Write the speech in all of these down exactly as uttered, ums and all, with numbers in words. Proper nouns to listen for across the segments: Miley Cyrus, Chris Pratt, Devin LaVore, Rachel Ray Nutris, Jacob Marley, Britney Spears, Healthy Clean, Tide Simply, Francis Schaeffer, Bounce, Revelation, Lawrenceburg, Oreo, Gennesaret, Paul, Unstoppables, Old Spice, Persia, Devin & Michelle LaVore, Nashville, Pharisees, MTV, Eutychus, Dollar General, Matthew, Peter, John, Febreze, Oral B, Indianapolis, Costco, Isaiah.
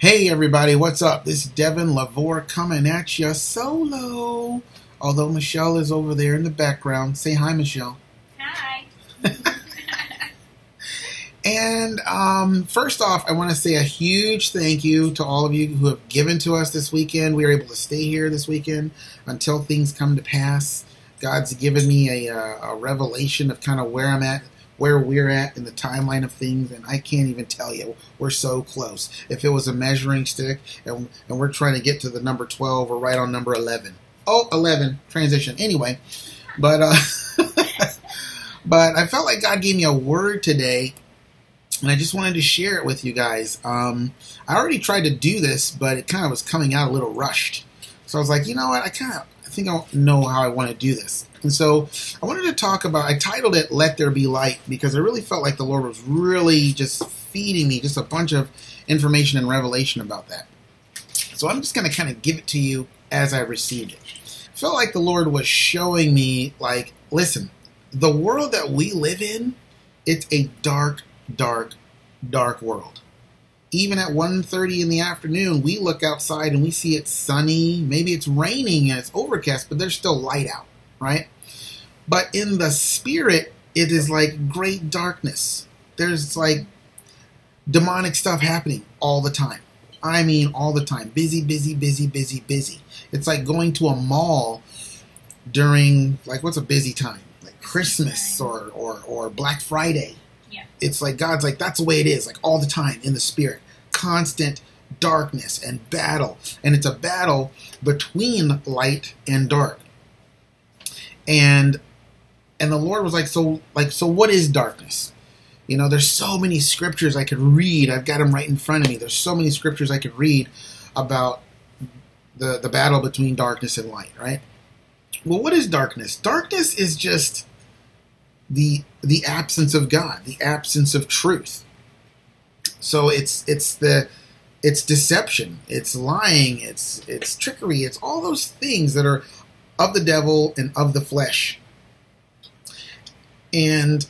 Hey everybody, what's up? This is Devin LaVore coming at you solo. Although Michelle is over there in the background. Say hi, Michelle. Hi. And um, first off, I want to say a huge thank you to all of you who have given to us this weekend. We were able to stay here this weekend until things come to pass. God's given me a, a revelation of kind of where I'm at. Where we're at in the timeline of things, and I can't even tell you. We're so close. If it was a measuring stick, and, and we're trying to get to the number twelve, we're right on number eleven. Oh, eleven, transition. Anyway, but uh, but I felt like God gave me a word today, and I just wanted to share it with you guys. Um, I already tried to do this, but it kind of was coming out a little rushed. So I was like, you know what, I kind of I think I know how I want to do this. And so I wanted to talk about, I titled it, Let There Be Light, because I really felt like the Lord was really just feeding me just a bunch of information and revelation about that. So I'm just going to kind of give it to you as I received it. I felt like the Lord was showing me, like, listen, the world that we live in, it's a dark, dark, dark world. Even at one thirty in the afternoon, we look outside and we see it's sunny, maybe it's raining and it's overcast, but there's still light out. Right? But in the spirit, it is like great darkness. There's like demonic stuff happening all the time. I mean, all the time. Busy, busy, busy, busy, busy. It's like going to a mall during, like, what's a busy time? Like Christmas or, or, or Black Friday. Yeah. It's like God's like, that's the way it is, like all the time in the spirit. Constant darkness and battle. And it's a battle between light and dark. And and the Lord was like, so like so what is darkness? You know, there's so many scriptures I could read. I've got them right in front of me. There's so many scriptures I could read about the, the battle between darkness and light, right? Well, what is darkness? Darkness is just the the absence of God, the absence of truth. So it's it's the it's deception, it's lying, it's it's trickery, it's all those things that are of the devil and of the flesh. And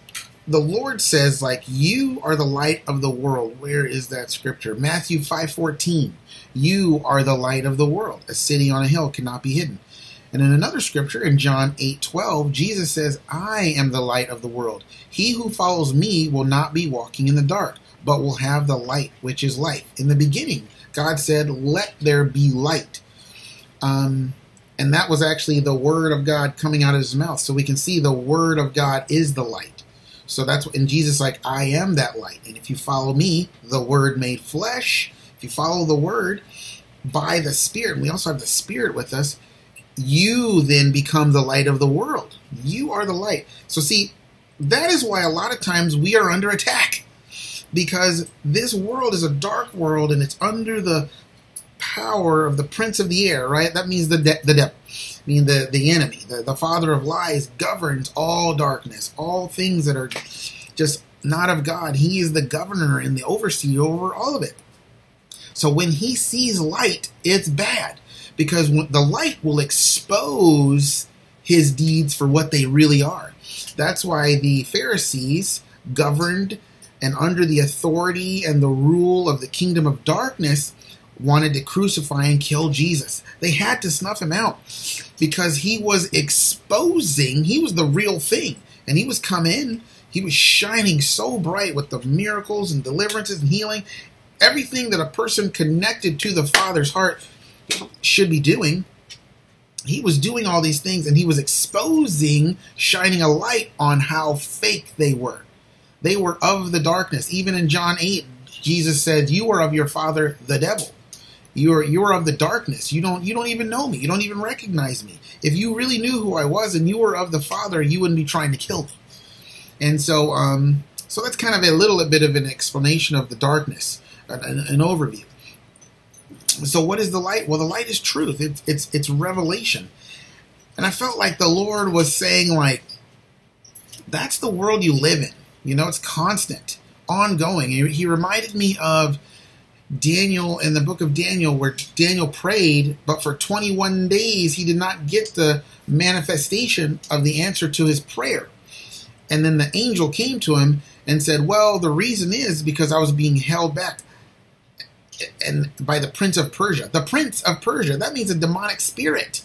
the Lord says, like, you are the light of the world. Where is that scripture? Matthew five fourteen. You are the light of the world. A city on a hill cannot be hidden. And in another scripture, in John eight twelve, Jesus says, I am the light of the world. He who follows me will not be walking in the dark, but will have the light, which is life. In the beginning, God said, let there be light. Um... And that was actually the word of God coming out of his mouth. So we can see the word of God is the light. So that's what, and Jesus like, I am that light. And if you follow me, the word made flesh, if you follow the word by the spirit, and we also have the spirit with us, you then become the light of the world. You are the light. So see, that is why a lot of times we are under attack, because this world is a dark world and it's under the power of the prince of the air, right? That means the de the devil, I mean the the enemy, the, the father of lies governs all darkness, all things that are just not of God. He is the governor and the overseer over all of it. So when he sees light, it's bad, because the light will expose his deeds for what they really are. That's why the Pharisees governed and under the authority and the rule of the kingdom of darkness wanted to crucify and kill Jesus. They had to snuff him out because he was exposing, he was the real thing. And he was coming in, he was shining so bright with the miracles and deliverances and healing. Everything that a person connected to the Father's heart should be doing. He was doing all these things and he was exposing, shining a light on how fake they were. They were of the darkness. Even in John eight, Jesus said, you are of your father, the devil. You are you are of the darkness. You don't you don't even know me. You don't even recognize me. If you really knew who I was and you were of the Father, you wouldn't be trying to kill me. And so, um, so that's kind of a little bit of an explanation of the darkness, an, an overview. So, what is the light? Well, the light is truth. It's it's it's revelation. And I felt like the Lord was saying, like, that's the world you live in. You know, it's constant, ongoing. And he reminded me of Daniel in the book of Daniel, where Daniel prayed, but for twenty-one days he did not get the manifestation of the answer to his prayer. And then the angel came to him and said, well, the reason is because I was being held back and by the prince of Persia. The prince of Persia, that means a demonic spirit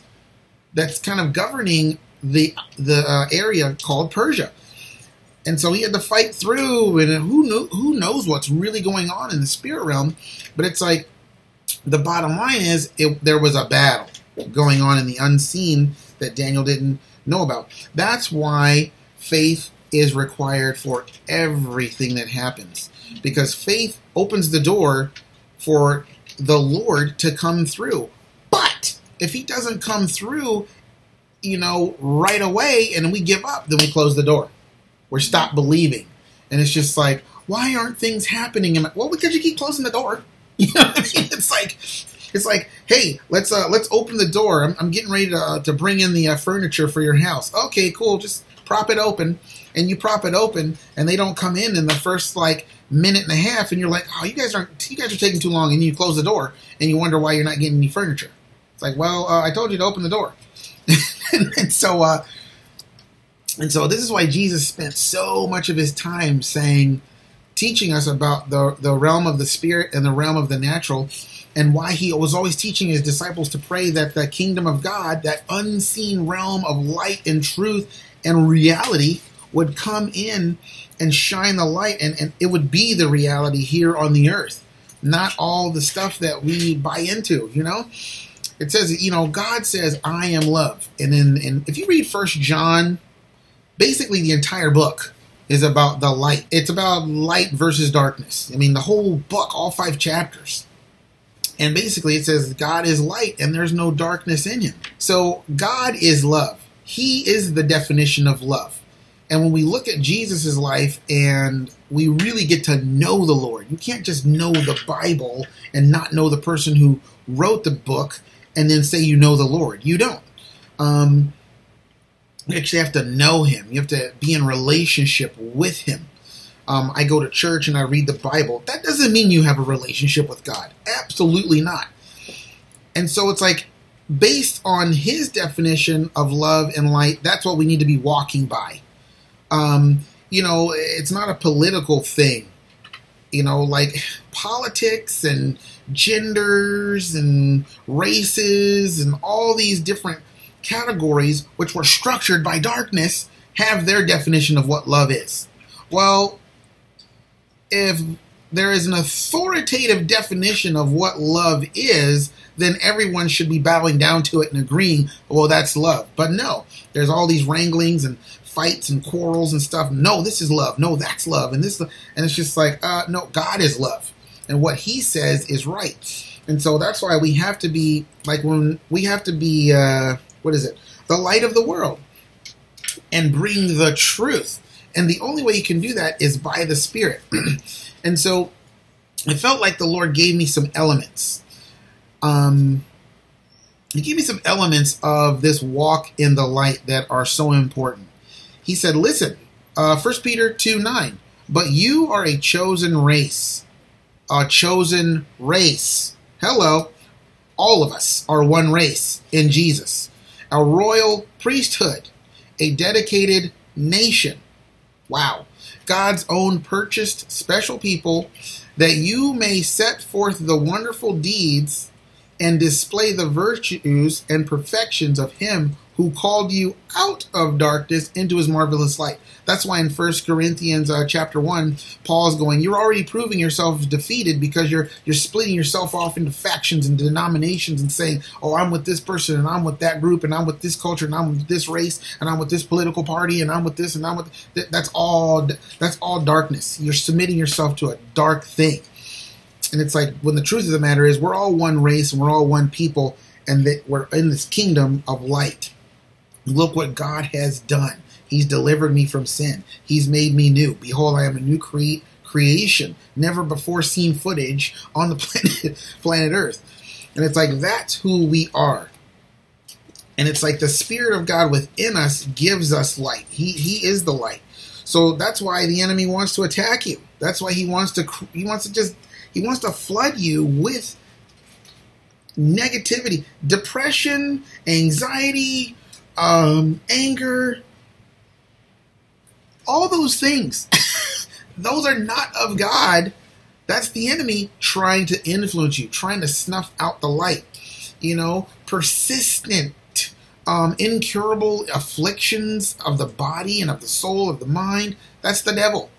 that's kind of governing the the uh, area called Persia. And so he had to fight through, and who knew, who knows what's really going on in the spirit realm. But it's like, the bottom line is, it, there was a battle going on in the unseen that Daniel didn't know about. That's why faith is required for everything that happens, because faith opens the door for the Lord to come through. But if he doesn't come through, you know, right away, and we give up, then we close the door. We're stopped believing. And it's just like, why aren't things happening? And, well, because you keep closing the door. You know what I mean? It's like, it's like, hey, let's uh, let's open the door. I'm, I'm getting ready to uh, to bring in the uh, furniture for your house. Okay, cool. Just prop it open, and you prop it open, and they don't come in in the first like minute and a half, and you're like, oh, you guys aren't, you guys are taking too long, and you close the door, and you wonder why you're not getting any furniture. It's like, well, uh, I told you to open the door, and, and so uh, and so this is why Jesus spent so much of his time saying, teaching us about the, the realm of the spirit and the realm of the natural, and why he was always teaching his disciples to pray that the kingdom of God, that unseen realm of light and truth and reality, would come in and shine the light, and, and it would be the reality here on the earth, not all the stuff that we buy into, you know? It says, you know, God says, I am love. And then and if you read First John, basically the entire book is about the light. It's about light versus darkness. I mean, the whole book, all five chapters. And basically it says God is light and there's no darkness in him. So God is love. He is the definition of love. And when we look at Jesus' life and we really get to know the Lord, you can't just know the Bible and not know the person who wrote the book and then say you know the Lord. You don't. Um, You actually have to know him. You have to be in relationship with him. Um, I go to church and I read the Bible. That doesn't mean you have a relationship with God. Absolutely not. And so it's like, based on his definition of love and light, that's what we need to be walking by. Um, you know, it's not a political thing. You know, like politics and genders and races and all these different categories, which were structured by darkness, have their definition of what love is. Well, if there is an authoritative definition of what love is, then everyone should be bowing down to it and agreeing, well, that's love. But no, there's all these wranglings and fights and quarrels and stuff. No, this is love. No, that's love. And this, and it's just like, uh, no, God is love. And what he says is right. And so that's why we have to be, like, when we have to be, uh, what is it? The light of the world, and bring the truth. And the only way you can do that is by the Spirit. And so it felt like the Lord gave me some elements. Um, he gave me some elements of this walk in the light that are so important. He said, listen, uh, First Peter two nine, but you are a chosen race, a chosen race. Hello. All of us are one race in Jesus. A royal priesthood, a dedicated nation. Wow. God's own purchased special people, that you may set forth the wonderful deeds and display the virtues and perfections of him who called you out of darkness into his marvelous light. That's why in First Corinthians uh, chapter one, Paul's going, you're already proving yourself defeated because you're you're splitting yourself off into factions and denominations and saying, oh, I'm with this person and I'm with that group and I'm with this culture and I'm with this race and I'm with this political party and I'm with this and I'm with th that's all that's all darkness. You're submitting yourself to a dark thing. And it's like, when the truth of the matter is, we're all one race and we're all one people, and that we're in this kingdom of light. Look what God has done. He's delivered me from sin. He's made me new. Behold, I am a new cre creation, never before seen footage on the planet, planet Earth. And it's like, that's who we are. And it's like the Spirit of God within us gives us light. He, he is the light. So that's why the enemy wants to attack you. That's why he wants to, he wants to just, he wants to flood you with negativity, depression, anxiety, um, anger, all those things. Those are not of God, That's the enemy trying to influence you, trying to snuff out the light. You know, persistent, um, incurable afflictions of the body and of the soul, of the mind. That's the devil.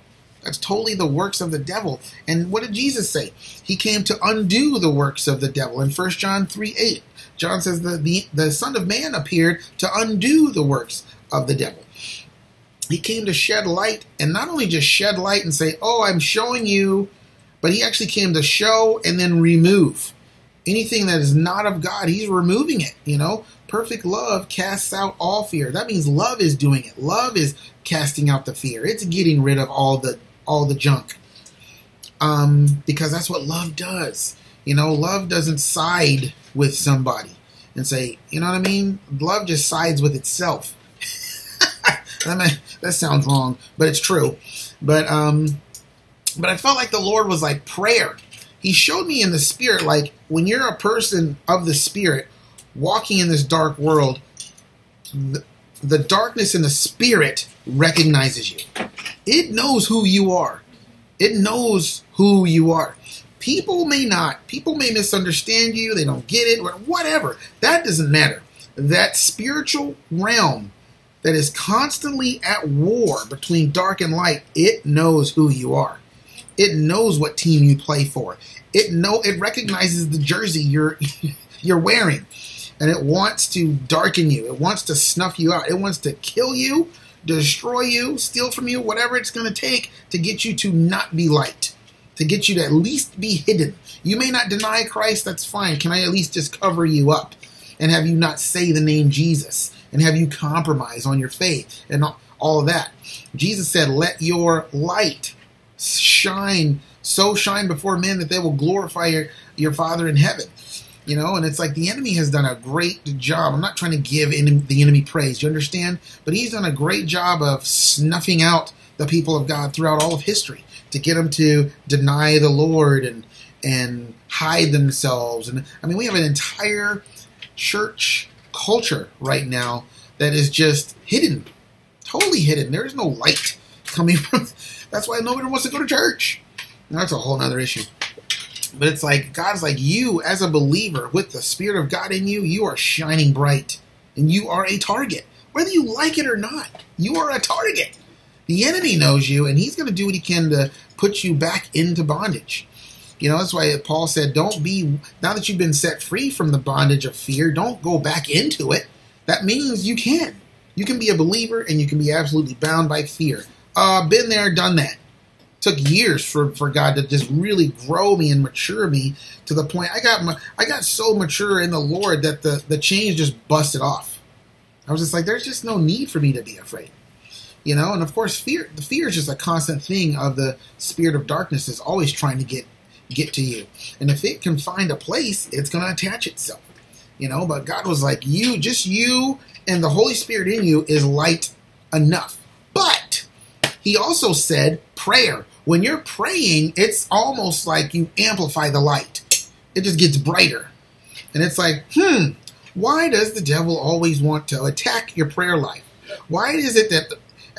That's totally the works of the devil. And what did Jesus say? He came to undo the works of the devil. In First John three eight, John says the, the, the Son of Man appeared to undo the works of the devil. He came to shed light, and not only just shed light and say, oh, I'm showing you, but he actually came to show and then remove. Anything that is not of God, he's removing it, you know. Perfect love casts out all fear. That means love is doing it. Love is casting out the fear. It's getting rid of all the all the junk. Um, because that's what love does. You know, love doesn't side with somebody and say, you know what I mean? Love just sides with itself. That, might, that sounds wrong, but it's true. But um, but I felt like the Lord was like prayer. He showed me in the Spirit, like when you're a person of the Spirit walking in this dark world, the, the darkness in the Spirit recognizes you. It knows who you are. It knows who you are. People may not. People may misunderstand you. They don't get it. Whatever. That doesn't matter. That spiritual realm that is constantly at war between dark and light, it knows who you are. It knows what team you play for. It know it recognizes the jersey you're you're wearing, and it wants to darken you. It wants to snuff you out. It wants to kill you, destroy you, steal from you, whatever it's going to take to get you to not be light, to get you to at least be hidden. You may not deny Christ. That's fine. Can I at least just cover you up and have you not say the name Jesus and have you compromise on your faith and all of that? Jesus said, let your light shine, so shine before men that they will glorify your, your Father in heaven. You know, and it's like the enemy has done a great job. I'm not trying to give the enemy praise, you understand? But he's done a great job of snuffing out the people of God throughout all of history to get them to deny the Lord and and hide themselves. And I mean, we have an entire church culture right now that is just hidden, totally hidden. There is no light coming from. That's why nobody wants to go to church. And that's a whole other issue. But it's like, God's like, you as a believer with the Spirit of God in you, you are shining bright and you are a target. Whether you like it or not, you are a target. The enemy knows you and he's going to do what he can to put you back into bondage. You know, that's why Paul said, don't be, now that you've been set free from the bondage of fear, don't go back into it. That means you can. You can be a believer and you can be absolutely bound by fear. Uh, been there, done that. Took years for, for God to just really grow me and mature me to the point I got my, I got so mature in the Lord that the, the chains just busted off. I was just like, there's just no need for me to be afraid, you know. And of course, fear the fear is just a constant thing of the spirit of darkness is always trying to get get to you. And if it can find a place, it's going to attach itself, you know. But God was like, you, just you, and the Holy Spirit in you is light enough. But He also said prayer. When you're praying, it's almost like you amplify the light. It just gets brighter. And it's like, hmm, why does the devil always want to attack your prayer life? Why is it that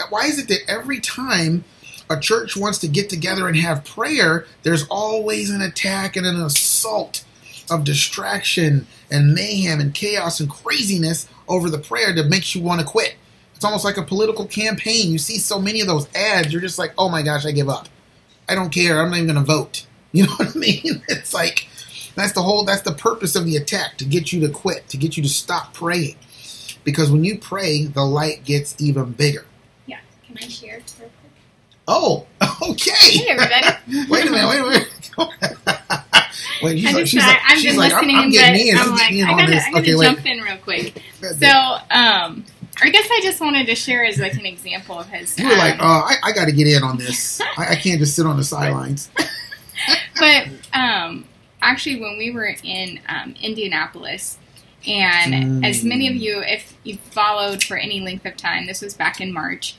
why is it that every time a church wants to get together and have prayer, there's always an attack and an assault of distraction and mayhem and chaos and craziness over the prayer that makes you want to quit? It's almost like a political campaign. You see so many of those ads, you're just like, oh my gosh, I give up. I don't care. I'm not even going to vote. You know what I mean? It's like, that's the whole, that's the purpose of the attack, to get you to quit, to get you to stop praying. Because when you pray, the light gets even bigger. Yeah. Can I share it real quick? Oh, okay. Hey, everybody. wait a minute, wait a minute. wait, she's I'm like, just she's not, like, I'm she's like I'm, I'm getting in. I'm like, in I gotta, this. I gotta okay, jump wait. in real quick. So, um... I guess I just wanted to share as like an example of his. You were um, like, oh, I, I got to get in on this. I, I can't just sit on the sidelines. But um, actually, when we were in um, Indianapolis, and mm. as many of you, if you followed for any length of time, this was back in March,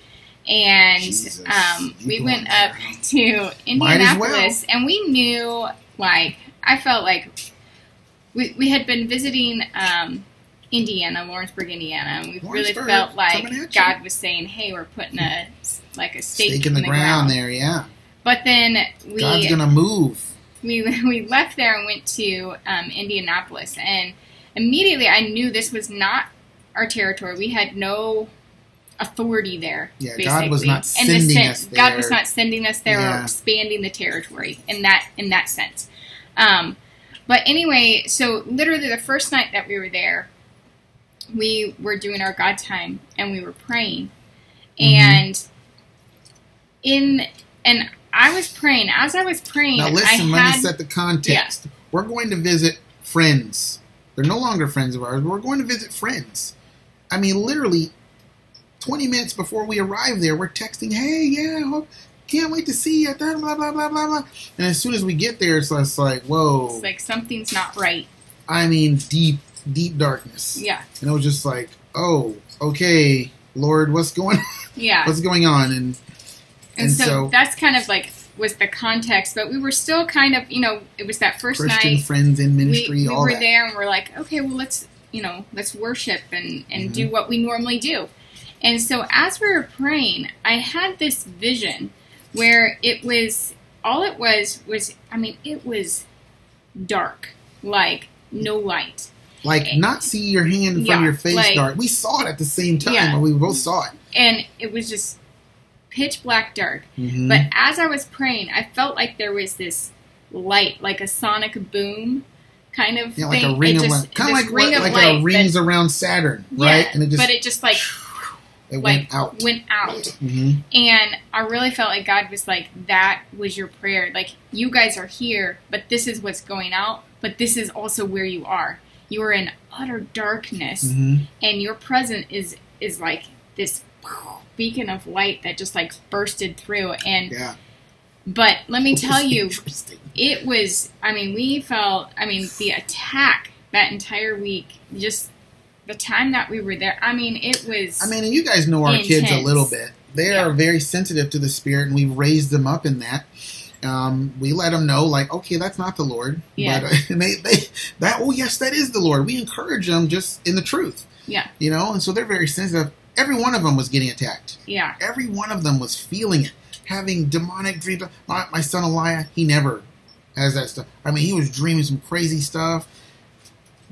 and Jesus, um, we went up to Indianapolis, well. and we knew, like, I felt like we, we had been visiting um, Indiana, Lawrenceburg, Indiana, and we really felt like God was saying, "Hey, we're putting a like a stake, stake in the, the ground there." Yeah, But then we God's gonna move. We we left there and went to um, Indianapolis, and immediately I knew this was not our territory. We had no authority there. Yeah, basically. God was not sending in the sense, us there. God was not sending us there yeah. or expanding the territory in that in that sense. Um, but anyway, so literally the first night that we were there, we were doing our God time and we were praying, mm-hmm. and in and. I was praying. As I was praying, now listen. I let had, me set the context. Yeah. We're going to visit friends. They're no longer friends of ours. We're going to visit friends. I mean, literally, twenty minutes before we arrive there, we're texting, "Hey, yeah, I hope, can't wait to see you." Blah blah blah blah blah. And as soon as we get there, it's like, whoa. It's like something's not right. I mean, deep, deep darkness. Yeah. And it was just like, oh, okay, Lord, what's going on? Yeah. What's going on? And And, and so, so that's kind of like was the context, but we were still kind of, you know, it was that first Christian night. Friends in ministry, we, we all were that. there, and we're like, okay, well, let's, you know, let's worship and, and mm-hmm. do what we normally do. And so as we were praying, I had this vision where it was, all it was, was, I mean, it was dark, like no light. Like and, not see your hand yeah, from your face like, dark. We saw it at the same time, yeah, or we both saw it. And it was just pitch black dark. Mm-hmm. But as I was praying, I felt like there was this light, like a sonic boom kind of yeah, like thing. A ring it of just, kind of like, ring what, of like a rings that, around Saturn, right? Yeah, and it just, but it just like, it went like, out. Went out. Mm-hmm. And I really felt like God was like, that was your prayer. Like, you guys are here, but this is what's going out, but this is also where you are. You are in utter darkness, mm-hmm. and your presence is, is like this beacon of light that just like bursted through. And yeah. but let me tell you, it was, I mean, we felt, I mean, the attack that entire week, just the time that we were there, I mean, it was I mean, and you guys know our intense. kids a little bit. They yeah. are very sensitive to the Spirit, and we raised them up in that. Um, we let them know, like, okay, that's not the Lord. Yeah. But, uh, and they, they, that, oh yes, that is the Lord. We encourage them just in the truth. Yeah. You know, and so they're very sensitive. Every one of them was getting attacked. Yeah. Every one of them was feeling it, having demonic dreams. My, my son Elias, he never has that stuff. I mean, he was dreaming some crazy stuff.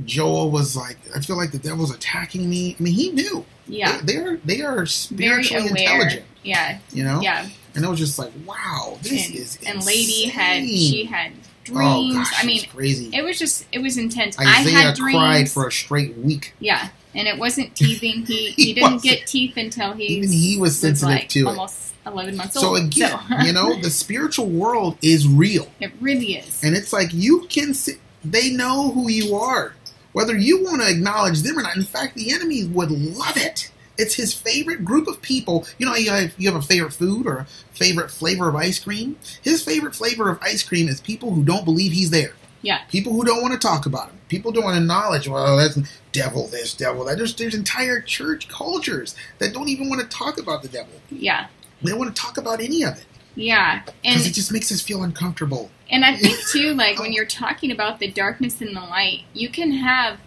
Joel was like, I feel like the devil's attacking me. I mean, he knew. Yeah. They, they are they are spiritually intelligent. Yeah. You know. Yeah. And it was just like, wow, this and, is insane. And Lady had she had dreams. Oh, gosh, I mean, it was crazy. It was just it was intense. Isaiah I had dreams. cried for a straight week. Yeah. And it wasn't teething. He, he, he didn't get teeth until he even he was sensitive was like to it. Almost eleven months so old. Again, so again, you know, the spiritual world is real. It really is. And it's like you can see, they know who you are, whether you want to acknowledge them or not. In fact, the enemy would love it. It's his favorite group of people. You know, you have, you have a favorite food or a favorite flavor of ice cream. His favorite flavor of ice cream is people who don't believe he's there. Yeah. People who don't want to talk about him. People don't want to acknowledge, well, that's devil this, devil that. There's, there's entire church cultures that don't even want to talk about the devil. Yeah. They don't want to talk about any of it. Yeah. Because it just makes us feel uncomfortable. And I think, too, like when you're talking about the darkness and the light, you can have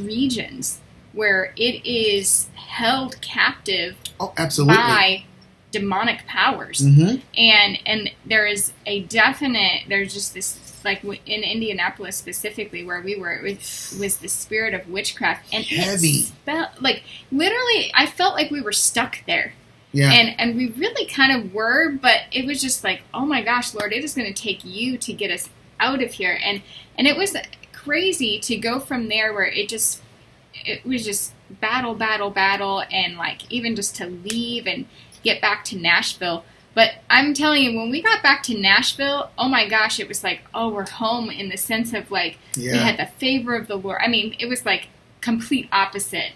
regions where it is held captive oh, absolutely. by demonic powers. Mm-hmm. And, and there is a definite, there's just this... like in Indianapolis specifically where we were, it was, was the spirit of witchcraft. And heavy. Spell, like literally, I felt like we were stuck there. Yeah. And, and we really kind of were, but it was just like, oh my gosh, Lord, it is going to take you to get us out of here. And, and it was crazy to go from there where it just, it was just battle, battle, battle. And like, even just to leave and get back to Nashville. But I'm telling you, when we got back to Nashville, oh my gosh, it was like, oh, we're home in the sense of like, yeah. we had the favor of the Lord. I mean, it was like complete opposite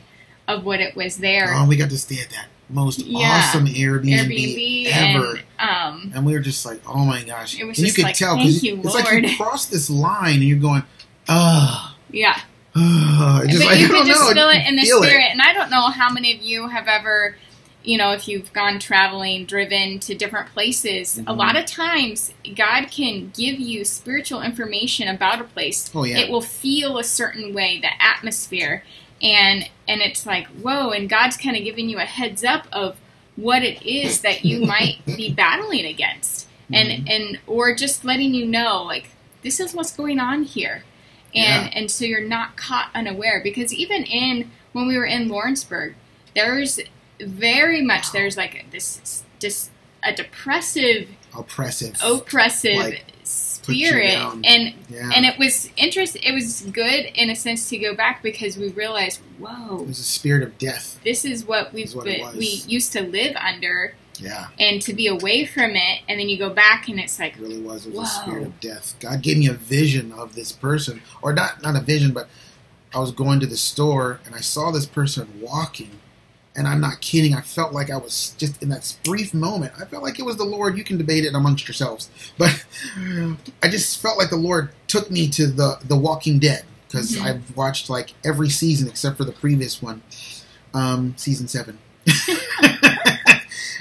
of what it was there. Oh, we got to stay at that most yeah. awesome Airbnb, Airbnb ever. And, um, and we were just like, oh my gosh. It was and just you could like, tell, thank you, Lord. It's like you cross this line and you're going, ugh. Yeah. Ugh. Just but like, you could just know, feel it in the spirit. It. And I don't know how many of you have ever... you know, if you've gone traveling, driven to different places, mm-hmm. a lot of times God can give you spiritual information about a place. Oh, yeah. It will feel a certain way, the atmosphere. And and it's like, whoa, and God's kind of giving you a heads up of what it is that you might be battling against. and mm-hmm. and or just letting you know, like, this is what's going on here, and yeah. and so you're not caught unaware. Because even in when we were in Lawrenceburg, there's very much there's like this just a depressive, oppressive, oppressive like, spirit, and yeah. and it was interesting. It was good in a sense to go back because we realized, whoa, it was a spirit of death. This is what we've is what been, we used to live under. Yeah. And to be away from it, and then you go back and it's like, it really was, it was whoa. a spirit of death. God gave me a vision of this person, or not, not a vision, but I was going to the store and I saw this person walking, and I'm not kidding, I felt like I was just in that brief moment, I felt like it was the Lord. You can debate it amongst yourselves, but I just felt like the Lord took me to the, the Walking Dead, because mm-hmm. I've watched like every season except for the previous one, um, season seven.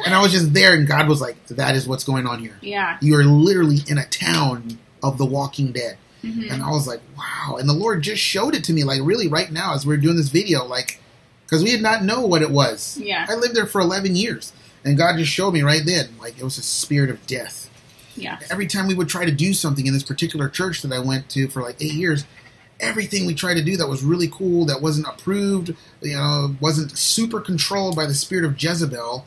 And I was just there, and God was like, that is what's going on here. Yeah. You are literally in a town of the Walking Dead. Mm-hmm. And I was like, wow. And the Lord just showed it to me, like, really right now as we're doing this video, like, because we did not know what it was. Yeah. I lived there for eleven years, and God just showed me right then, like, it was a spirit of death. Yeah. Every time we would try to do something in this particular church that I went to for, like, eight years, everything we tried to do that was really cool, that wasn't approved, you know, wasn't super controlled by the spirit of Jezebel,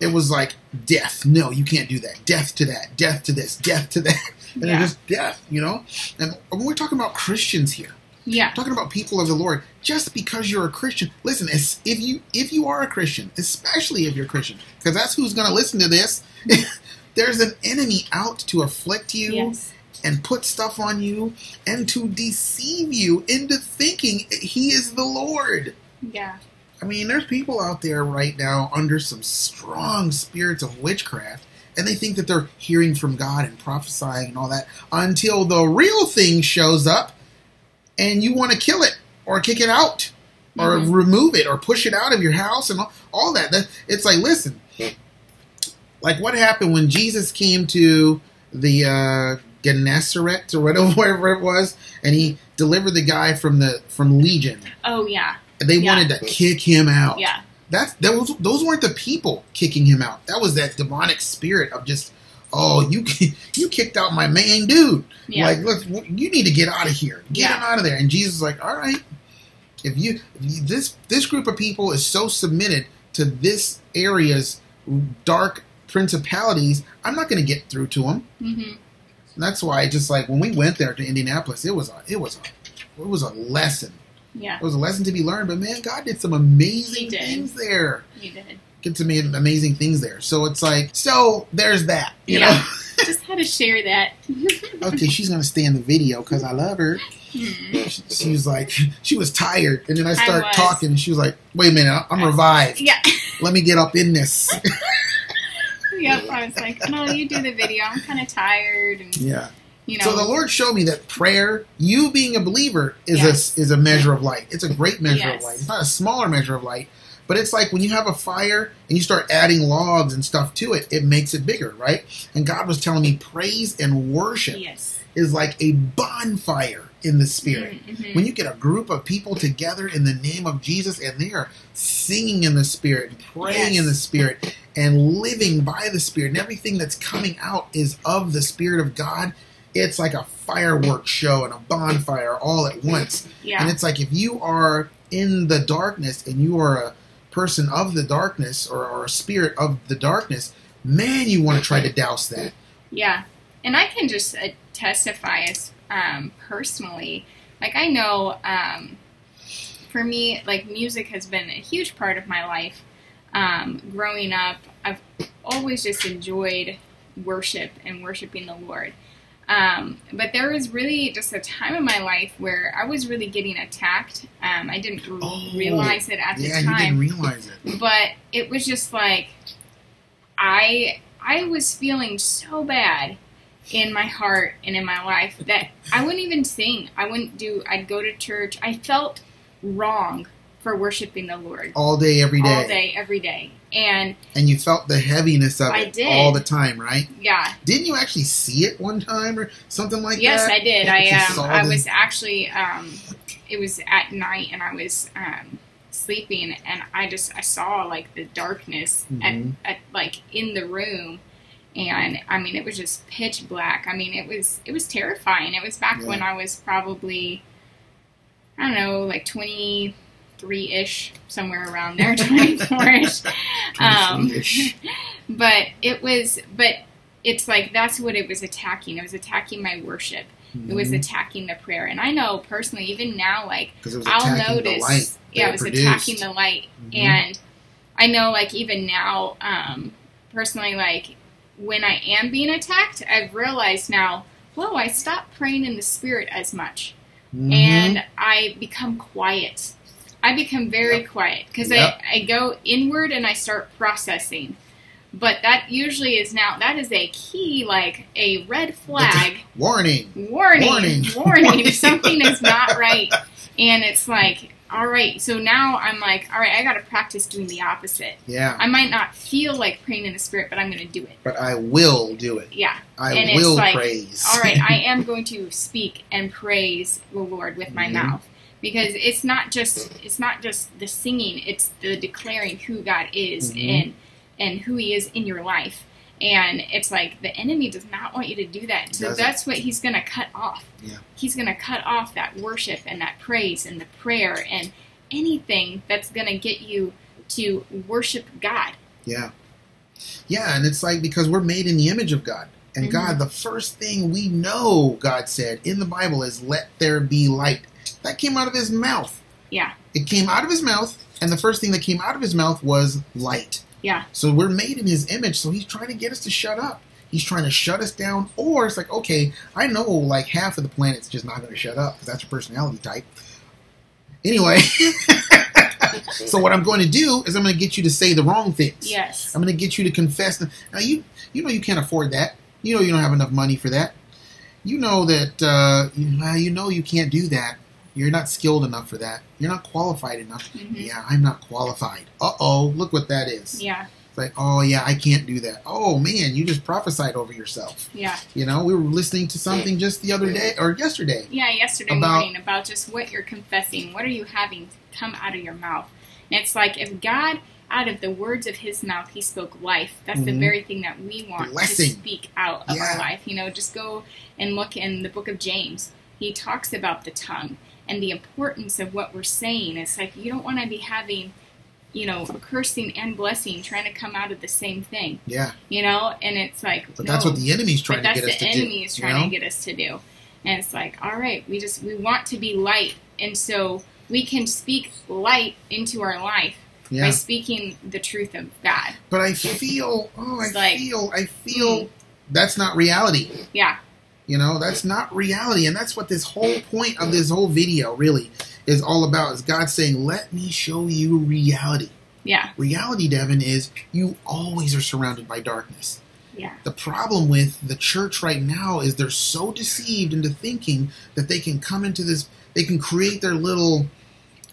it was like death. No, you can't do that. Death to that. Death to this. Death to that. And yeah. just death, you know? And we're talking about Christians here. Yeah. We're talking about people of the Lord. Just because you're a Christian, listen, if you if you are a Christian, especially if you're a Christian, because that's who's going to listen to this, there's an enemy out to afflict you yes. and put stuff on you and to deceive you into thinking he is the Lord. Yeah. I mean, there's people out there right now under some strong spirits of witchcraft, and they think that they're hearing from God and prophesying and all that until the real thing shows up and you want to kill it or kick it out or mm-hmm. remove it or push it out of your house and all, all that. It's like, listen, like what happened when Jesus came to the uh, Gennesaret or whatever it was, and he delivered the guy from the from Legion. Oh, yeah. They yeah. wanted to kick him out. Yeah, that's that was, those weren't the people kicking him out. That was that demonic spirit of just, oh, you you kicked out my main dude. Yeah. Like, look, you need to get out of here. Get yeah. him out of there. And Jesus is like, all right, if you this this group of people is so submitted to this area's dark principalities, I'm not going to get through to them. Mm-hmm. And that's why, just like when we went there to Indianapolis, it was a, it was a, it was a lesson. Yeah. It was a lesson to be learned, but man, God did some amazing did. things there. He did. Did some amazing things there. So it's like, so there's that, you yeah. know? Just had to share that. Okay, she's going to stay in the video because I love her. Mm. She, she was like, she was tired. And then I started I talking, and she was like, wait a minute, I'm revived. Yeah. Let me get up in this. Yep, I was like, no, you do the video. I'm kind of tired. And yeah. You know. So the Lord showed me that prayer, you being a believer, is yes. a, is a measure of light. It's a great measure yes. of light. It's not a smaller measure of light, but it's like when you have a fire and you start adding logs and stuff to it, it makes it bigger, right? And God was telling me praise and worship yes. is like a bonfire in the spirit. Mm-hmm. When you get a group of people together in the name of Jesus and they are singing in the spirit, praying yes. in the spirit, and living by the spirit, and everything that's coming out is of the Spirit of God, it's like a fireworks show and a bonfire all at once. Yeah. And it's like if you are in the darkness and you are a person of the darkness or, or a spirit of the darkness, man, you want to try to douse that. Yeah. And I can just uh, testify as um, personally. Like I know um, for me, like music has been a huge part of my life. Um, growing up, I've always just enjoyed worship and worshiping the Lord. Um, but there was really just a time in my life where I was really getting attacked. Um, I didn't re oh, realize it at the yeah, time. You didn't realize it. But it was just like, I, I was feeling so bad in my heart and in my life that I wouldn't even sing. I wouldn't do, I'd go to church. I felt wrong for worshiping the Lord. All day, every day. All day, every day. And and you felt the heaviness of I it did. all the time, right? Yeah. Didn't you actually see it one time or something like yes, that? Yes, I did. I um, I this. was actually, um, it was at night and I was um, sleeping and I just, I saw like the darkness mm-hmm. at, at like in the room And I mean, it was just pitch black. I mean, it was it was terrifying. It was back yeah. when I was probably, I don't know, like twenty-three-ish, somewhere around there, twenty-four-ish. um, but it was, but it's like, that's what it was attacking. It was attacking my worship. Mm-hmm. It was attacking the prayer. And I know personally, even now, like, I'll notice, yeah, it was produced. attacking the light. Mm-hmm. And I know, like, even now, um, personally, like, when I am being attacked, I've realized now, whoa, I stopped praying in the spirit as much. Mm-hmm. And I become quiet. I become very yep. quiet because yep. I, I go inward and I start processing. But that usually is now, that is a key, like a red flag. Warning. Warning. Warning. Warning. Something is not right. And it's like, all right, so now I'm like, all right, I got to practice doing the opposite. Yeah. I might not feel like praying in the spirit, but I'm going to do it. But I will do it. Yeah. I and will it's like, praise. All right, I am going to speak and praise the Lord with my mm-hmm. mouth. Because it's not just it's not just the singing, it's the declaring who God is mm-hmm. and and who he is in your life. And it's like the enemy does not want you to do that. So that's what he's going to cut off. Yeah. He's going to cut off that worship and that praise and the prayer and anything that's going to get you to worship God. Yeah. Yeah, and it's like because we're made in the image of God. And mm-hmm. God, the first thing we know, God said in the Bible is let there be light. That came out of his mouth. Yeah. It came out of his mouth, and the first thing that came out of his mouth was light. Yeah. So we're made in his image, so he's trying to get us to shut up. He's trying to shut us down, or it's like, okay, I know like half of the planet's just not going to shut up because that's your personality type. Anyway, so what I'm going to do is I'm going to get you to say the wrong things. Yes. I'm going to get you to confess. Now, you, you know you can't afford that. You know you don't have enough money for that. You know that uh, you know you can't do that. You're not skilled enough for that. You're not qualified enough. Mm-hmm. Yeah, I'm not qualified. Uh-oh, look what that is. Yeah. It's like, oh, yeah, I can't do that. Oh, man, you just prophesied over yourself. Yeah. You know, we were listening to something just the other day or yesterday. Yeah, yesterday about, morning about just what you're confessing. What are you having come out of your mouth? And it's like if God, out of the words of his mouth, he spoke life. That's mm-hmm. the very thing that we want Blessing. to speak out of yeah. our life. You know, just go and look in the book of James. He talks about the tongue and the importance of what we're saying. It's like you don't want to be having, you know, cursing and blessing trying to come out of the same thing. Yeah. You know, and it's like, but no, that's what the enemy's trying to get us to do. That's what the enemy is trying to get us to do. And it's like, all right, we just, we want to be light. And so we can speak light into our life yeah. by speaking the truth of God. But I feel, oh, I like, feel, I feel that's not reality. Yeah. You know, that's not reality, and that's what this whole point of this whole video really is all about, is God saying, let me show you reality. Yeah. Reality, Devin, is you always are surrounded by darkness. Yeah. The problem with the church right now is they're so deceived into thinking that they can come into this, they can create their little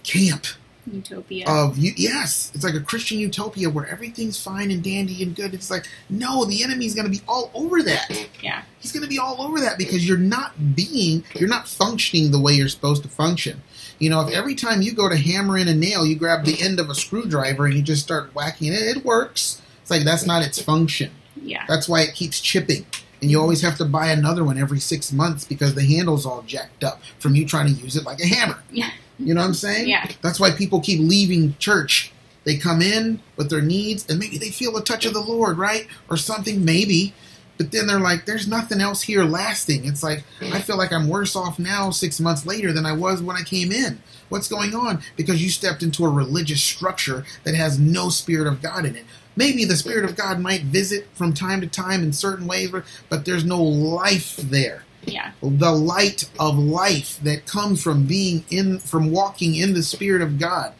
camp. Utopia. Of yes, it's like a Christian utopia where everything's fine and dandy and good. It's like, no, the enemy's going to be all over that. Yeah, he's going to be all over that because you're not being, you're not functioning the way you're supposed to function. You know, if every time you go to hammer in a nail, you grab the end of a screwdriver and you just start whacking it, it works. It's like that's not its function. Yeah, that's why it keeps chipping. And you always have to buy another one every six months because the handle's all jacked up from you trying to use it like a hammer. Yeah. You know what I'm saying? Yeah. That's why people keep leaving church. They come in with their needs, and maybe they feel a touch of the Lord, right? Or something, maybe. But then they're like, there's nothing else here lasting. It's like, I feel like I'm worse off now six months later than I was when I came in. What's going on? Because you stepped into a religious structure that has no Spirit of God in it. Maybe the Spirit of God might visit from time to time in certain ways, but there's no life there. Yeah. The light of life that comes from being in, from walking in the Spirit of God,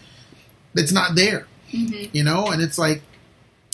that's not there, mm-hmm. you know. And it's like,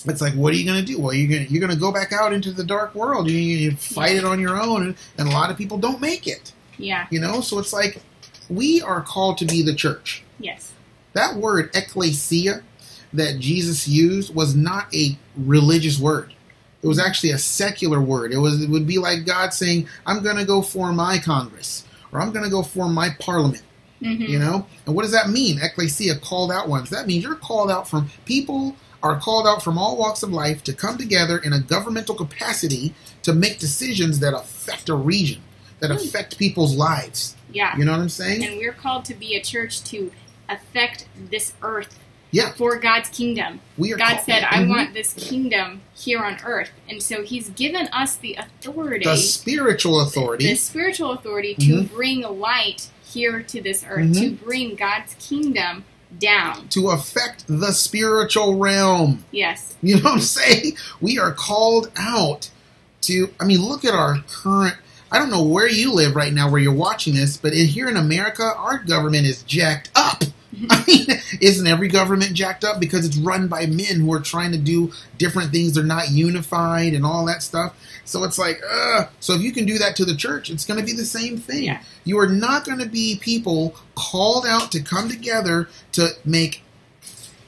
it's like, what are you going to do? Well, you're going you're going to go back out into the dark world. You, you fight yeah. it on your own, and a lot of people don't make it. Yeah, you know. So it's like, we are called to be the church. Yes. That word ecclesia that Jesus used was not a religious word. It was actually a secular word. It was. It would be like God saying, I'm going to go form my Congress, or I'm going to go form my parliament, mm-hmm. you know? And what does that mean? Ecclesia, called out ones. That means you're called out from people are called out from all walks of life to come together in a governmental capacity to make decisions that affect a region, that mm. affect people's lives. Yeah. You know what I'm saying? And we're called to be a church to affect this earth yeah. for God's kingdom. We are God said, I mm-hmm. want this kingdom here on earth. And so he's given us the authority. The spiritual authority. The spiritual authority mm-hmm. to bring light here to this earth, mm-hmm. to bring God's kingdom down. To affect the spiritual realm. Yes. You know what I'm saying? We are called out to, I mean, look at our current, I don't know where you live right now where you're watching this, but in, here in America, our government is jacked up. I mean, isn't every government jacked up? Because it's run by men who are trying to do different things. They're not unified and all that stuff. So it's like, ugh. So if you can do that to the church, it's going to be the same thing. Yeah. You are not going to be people called out to come together to make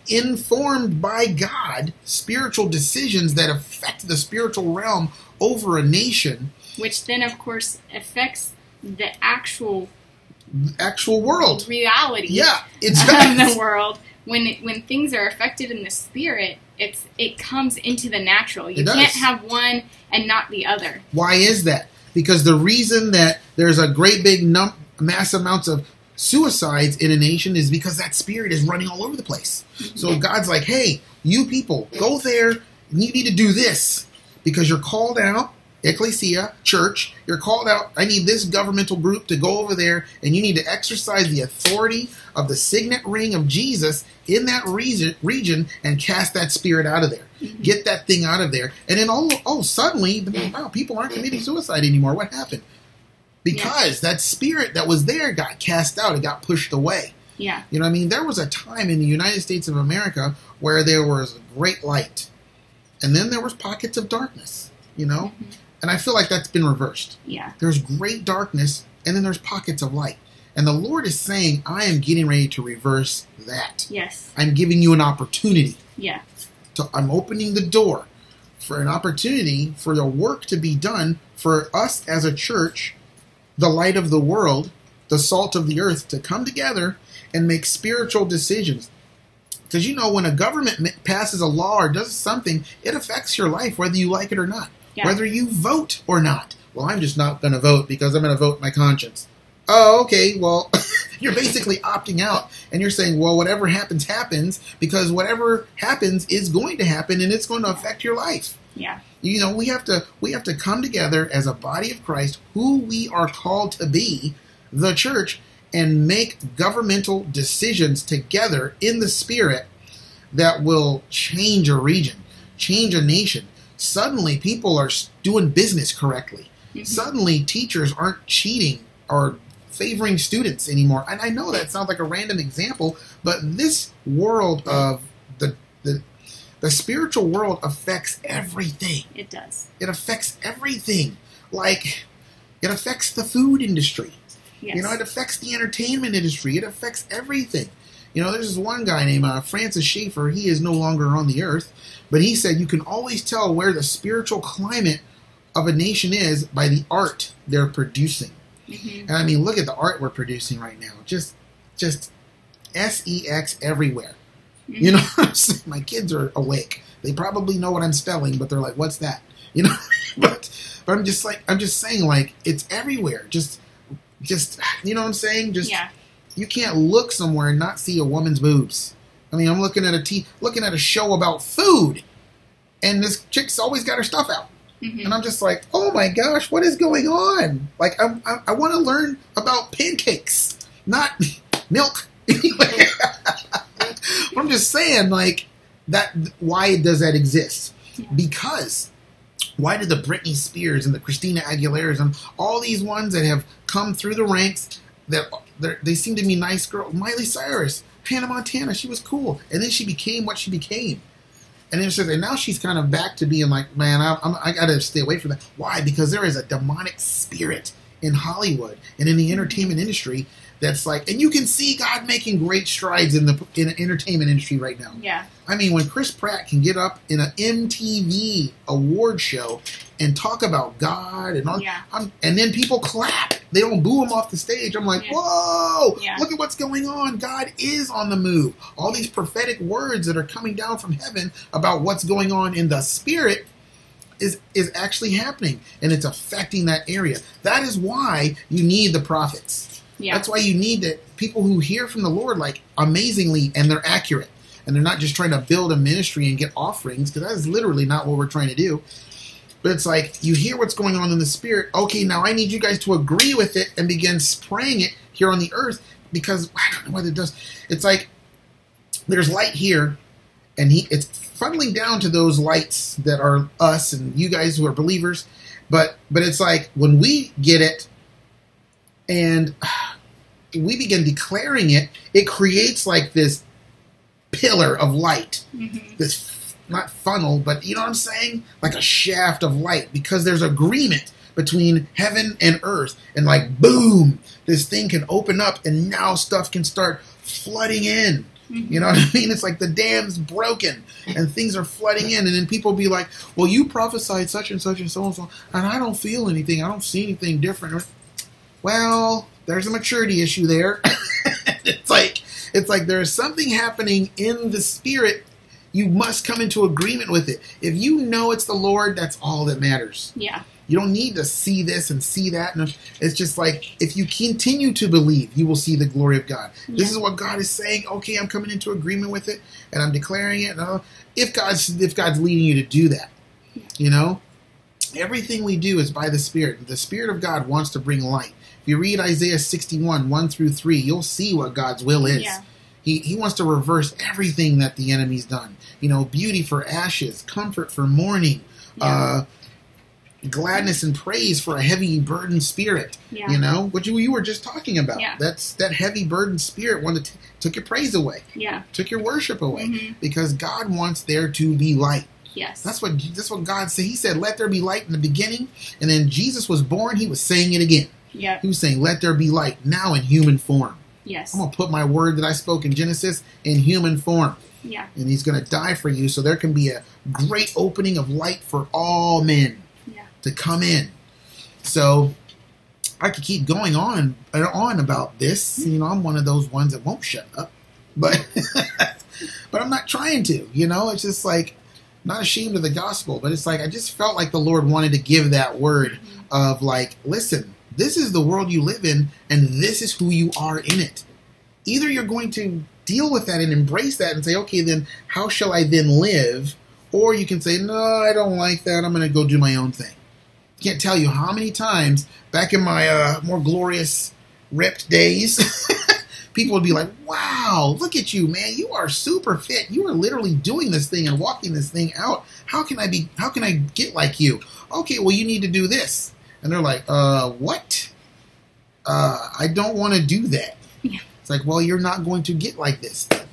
informed by God spiritual decisions that affect the spiritual realm over a nation. Which then, of course, affects the actual actual world reality. Yeah, it's the world. When when things are affected in the spirit, it's it comes into the natural. You can't have one and not the other. Why is that? Because the reason that there's a great big num mass amounts of suicides in a nation is because that spirit is running all over the place. So God's like, hey, you people, go there. And you need to do this because you're called out. Ecclesia, church, you're called out. I need this governmental group to go over there, and you need to exercise the authority of the signet ring of Jesus in that region, region and cast that spirit out of there. Mm-hmm. Get that thing out of there. And then, oh, oh suddenly, wow, people aren't committing suicide anymore. What happened? Because yeah. that spirit that was there got cast out. It got pushed away. Yeah. You know what I mean? There was a time in the United States of America where there was a great light, and then there was pockets of darkness, you know? Mm-hmm. And I feel like that's been reversed. Yeah. There's great darkness, and then there's pockets of light. And the Lord is saying, I am getting ready to reverse that. Yes. I'm giving you an opportunity. Yeah. So I'm opening the door for an opportunity for the work to be done for us as a church, the light of the world, the salt of the earth, to come together and make spiritual decisions. Because, you know, when a government passes a law or does something, it affects your life whether you like it or not. Yeah. Whether you vote or not. Well, I'm just not going to vote because I'm going to vote my conscience. Oh, okay, well, you're basically opting out, and you're saying, well, whatever happens, happens, because whatever happens is going to happen, and it's going to affect your life. Yeah. You know, we have to, we have to come together as a body of Christ, who we are called to be, the church, and make governmental decisions together in the spirit that will change a region, change a nation. Suddenly, people are doing business correctly. Mm-hmm. Suddenly, teachers aren't cheating or favoring students anymore. And I know that sounds like a random example, but this world of the, the, the spiritual world affects everything. It does. It affects everything. Like, it affects the food industry. Yes. You know, it affects the entertainment industry. It affects everything. You know, there's this one guy named uh, Francis Schaeffer. He is no longer on the earth. But he said you can always tell where the spiritual climate of a nation is by the art they're producing. Mm-hmm. And I mean, look at the art we're producing right now. Just just S E X everywhere. Mm-hmm. You know, my kids are awake. They probably know what I'm spelling, but they're like, what's that? You know, but but I'm just like I'm just saying like it's everywhere. Just just you know what I'm saying? Just yeah. You can't look somewhere and not see a woman's boobs. I mean, I'm looking at a t looking at a show about food, and this chick's always got her stuff out, mm-hmm. and I'm just like, oh my gosh, what is going on? Like, I'm, I I want to learn about pancakes, not milk. Anyway, I'm just saying, like that. Why does that exist? Because why did the Britney Spears and the Christina Aguilera's and all these ones that have come through the ranks that they seem to be nice girls, Miley Cyrus. Hannah Montana, she was cool, and then she became what she became, and then she says, and now she's kind of back to being like, man, I, I'm, I gotta stay away from that. Why? Because there is a demonic spirit in Hollywood and in the entertainment industry that's like, and you can see God making great strides in the in the entertainment industry right now. Yeah, I mean, when Chris Pratt can get up in an M T V award show and talk about God and all, yeah. I'm, and then people clap. They don't boo him off the stage. I'm like, yeah. whoa, yeah. look at what's going on. God is on the move. All these prophetic words that are coming down from heaven about what's going on in the spirit is, is actually happening, and it's affecting that area. That is why you need the prophets. Yeah. That's why you need the people who hear from the Lord like amazingly, and they're accurate. And they're not just trying to build a ministry and get offerings, because that is literally not what we're trying to do. But it's like, you hear what's going on in the spirit. Okay, now I need you guys to agree with it and begin spraying it here on the earth, because I don't know what it does. It's like, there's light here, and he, it's funneling down to those lights that are us and you guys who are believers. But, but it's like, when we get it and we begin declaring it, it creates like this pillar of light, mm-hmm. this not funnel, but you know what I'm saying, like a shaft of light, because there's agreement between heaven and earth, and like boom, this thing can open up, and now stuff can start flooding in. Mm-hmm. You know what I mean? It's like the dam's broken, and things are flooding in, and then people be like, well, you prophesied such and such and so and so, and I don't feel anything, I don't see anything different. Well, there's a maturity issue there. It's like, it's like there is something happening in the spirit. You must come into agreement with it. If you know it's the Lord, that's all that matters. Yeah. You don't need to see this and see that. And it's just like, if you continue to believe, you will see the glory of God. Yeah. This is what God is saying. Okay, I'm coming into agreement with it, and I'm declaring it. Uh, if God's, if God's leading you to do that, yeah. you know, everything we do is by the Spirit. The Spirit of God wants to bring light. If you read Isaiah sixty-one, one through three, you'll see what God's will is. Yeah. He, he wants to reverse everything that the enemy's done. You know, beauty for ashes, comfort for mourning, yeah. uh, gladness and praise for a heavy burdened spirit. Yeah. You know, what you, you were just talking about. Yeah. That's that heavy burdened spirit wanted to, took your praise away. Yeah. Took your worship away, mm-hmm. because God wants there to be light. Yes. That's what, that's what God said. He said, let there be light in the beginning. And then Jesus was born. He was saying it again. Yep. He was saying, let there be light, now in human form. Yes. I'm going to put my word that I spoke in Genesis in human form. Yeah. And he's going to die for you, so there can be a great opening of light for all men yeah. to come in. So I could keep going on and on about this. Mm-hmm. You know, I'm one of those ones that won't shut up. But, but I'm not trying to, you know. It's just like, not ashamed of the gospel, but it's like I just felt like the Lord wanted to give that word mm-hmm. of like, listen, this is the world you live in, and this is who you are in it. Either you're going to deal with that and embrace that and say, okay, then how shall I then live? Or you can say, no, I don't like that. I'm going to go do my own thing. Can't tell you how many times back in my uh, more glorious ripped days, people would be like, wow, look at you, man. You are super fit. You are literally doing this thing and walking this thing out. How can I be? How can I get like you? Okay, well, you need to do this. And they're like, uh, what? Uh, I don't want to do that. Yeah. It's like, well, you're not going to get like this then.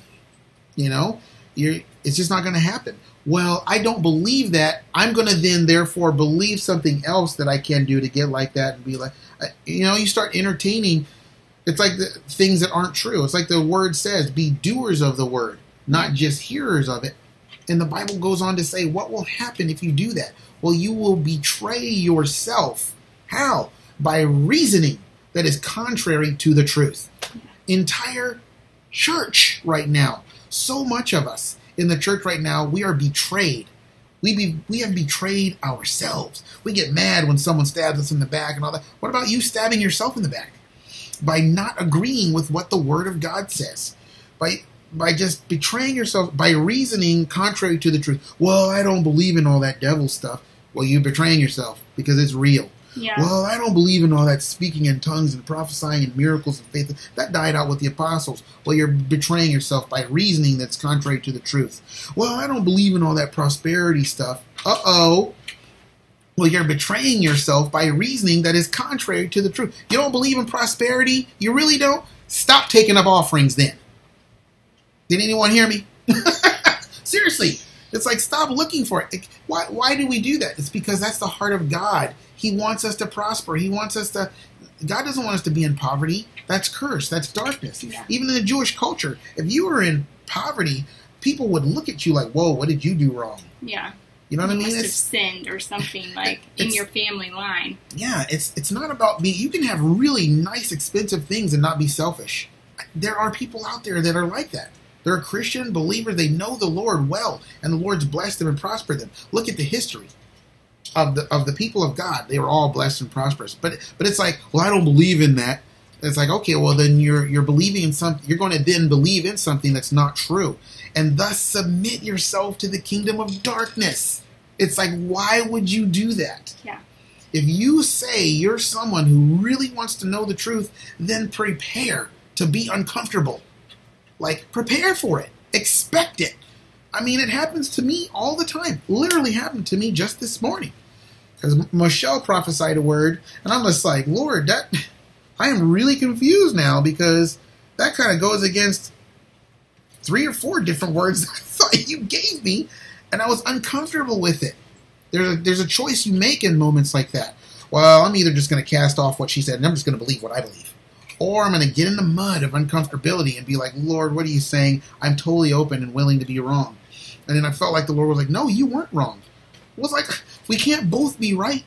You know? You're, it's just not going to happen. Well, I don't believe that. I'm going to then, therefore, believe something else that I can do to get like that and be like, uh, you know, you start entertaining. It's like the things that aren't true. It's like the word says, be doers of the word, not just hearers of it. And the Bible goes on to say, what will happen if you do that? Well, you will betray yourself. How? By reasoning that is contrary to the truth. Entire church right now, so much of us in the church right now, we are betrayed. We be, we have betrayed ourselves. We get mad when someone stabs us in the back and all that. What about you stabbing yourself in the back? By not agreeing with what the Word of God says. By, by just betraying yourself, by reasoning contrary to the truth. Well, I don't believe in all that devil stuff. Well, you're betraying yourself because it's real. Yeah. Well, I don't believe in all that speaking in tongues and prophesying and miracles and faith. That died out with the apostles. Well, you're betraying yourself by reasoning that's contrary to the truth. Well, I don't believe in all that prosperity stuff. Uh-oh. Well, you're betraying yourself by reasoning that is contrary to the truth. You don't believe in prosperity? You really don't? Stop taking up offerings then. Did anyone hear me? Seriously. It's like, stop looking for it. Why, why do we do that? It's because that's the heart of God. He wants us to prosper. He wants us to... God doesn't want us to be in poverty. That's curse. That's darkness. Yeah. Even in the Jewish culture, if you were in poverty, people would look at you like, whoa, what did you do wrong? Yeah. You know what I mean? You must have sinned or something, like, in your family line. Yeah, it's it's not about being... You can have really nice, expensive things and not be selfish. There are people out there that are like that. They're a Christian believer. They know the Lord well, and the Lord's blessed them and prospered them. Look at the history of the of the people of God. They were all blessed and prosperous. But but it's like, well, I don't believe in that. It's like, okay, well, then you're you're believing in something. You're going to then believe in something that's not true, and thus submit yourself to the kingdom of darkness. It's like, why would you do that? Yeah. If you say you're someone who really wants to know the truth, then prepare to be uncomfortable. Like, prepare for it. Expect it. I mean, it happens to me all the time. Literally happened to me just this morning, because Michelle prophesied a word, and I'm just like, Lord, that... I am really confused now, because that kind of goes against three or four different words that I thought you gave me, and I was uncomfortable with it. There's a, there's a choice you make in moments like that. Well, I'm either just going to cast off what she said, and I'm just going to believe what I believe, or I'm going to get in the mud of uncomfortability and be like, Lord, what are you saying? I'm totally open and willing to be wrong. And then I felt like the Lord was like, no, you weren't wrong. It was like, we can't both be right.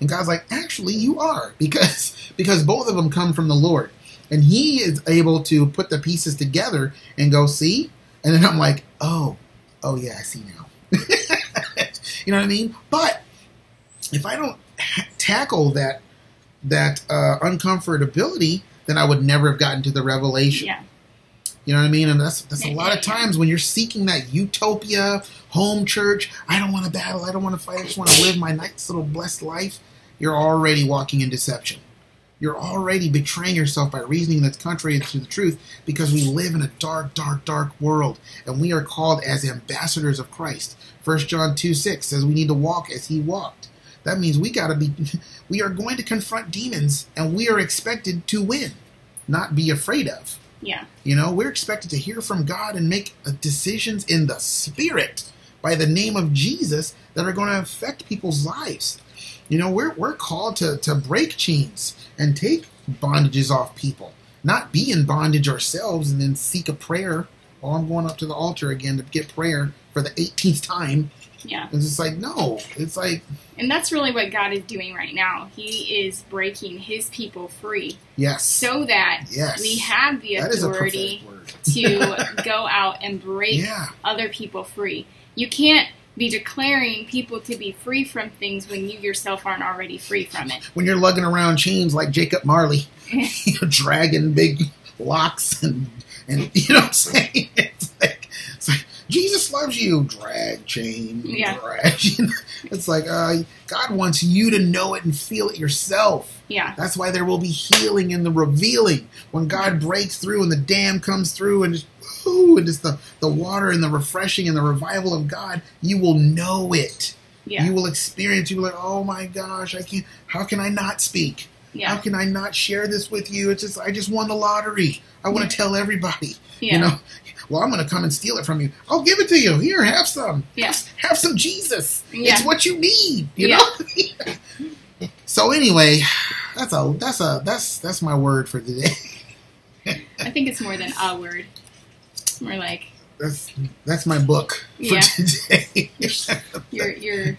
And God's like, actually, you are, because because both of them come from the Lord. And he is able to put the pieces together and go, see? And then I'm like, oh, oh, yeah, I see now. You know what I mean? But if I don't tackle that, that uh, uncomfortability, then I would never have gotten to the revelation. Yeah. You know what I mean? And that's, that's a lot of times when you're seeking that utopia, home church, I don't want to battle, I don't want to fight, I just want to live my nice little blessed life, you're already walking in deception. You're already betraying yourself by reasoning that's contrary to the truth, because we live in a dark, dark, dark world, and we are called as ambassadors of Christ. First John two six says we need to walk as he walked. That means we got to be, we are going to confront demons, and we are expected to win, not be afraid of. Yeah. You know, we're expected to hear from God and make decisions in the Spirit by the name of Jesus that are going to affect people's lives. You know, we're, we're called to, to break chains and take bondages off people, not be in bondage ourselves and then seek a prayer. Well, I'm going up to the altar again to get prayer for the eighteenth time. Yeah. It's just like, no, it's like... And that's really what God is doing right now. He is breaking his people free. Yes. So that yes. we have the authority to go out and break yeah. other people free. You can't be declaring people to be free from things when you yourself aren't already free from it. When you're lugging around chains like Jacob Marley, you know, dragging big locks and, and you know what I'm saying? It's like... It's like Jesus loves you. Drag chain. Yeah. Drag. It's like, uh, God wants you to know it and feel it yourself. Yeah. That's why there will be healing in the revealing. When God breaks through and the dam comes through and just, ooh, and just the, the water and the refreshing and the revival of God, you will know it. Yeah. You will experience. You'll be like, oh my gosh, I can't. How can I not speak? Yeah. How can I not share this with you? It's just, I just won the lottery. I want yeah. to tell everybody. Yeah. You know? Well, I'm going to come and steal it from you. I'll give it to you. Here, have some. Yeah. Have, have some Jesus. Yeah. It's what you need. You yeah. know. So anyway, that's a that's a that's that's my word for today. I think it's more than a word. It's more like that's that's my book yeah. for today. Your your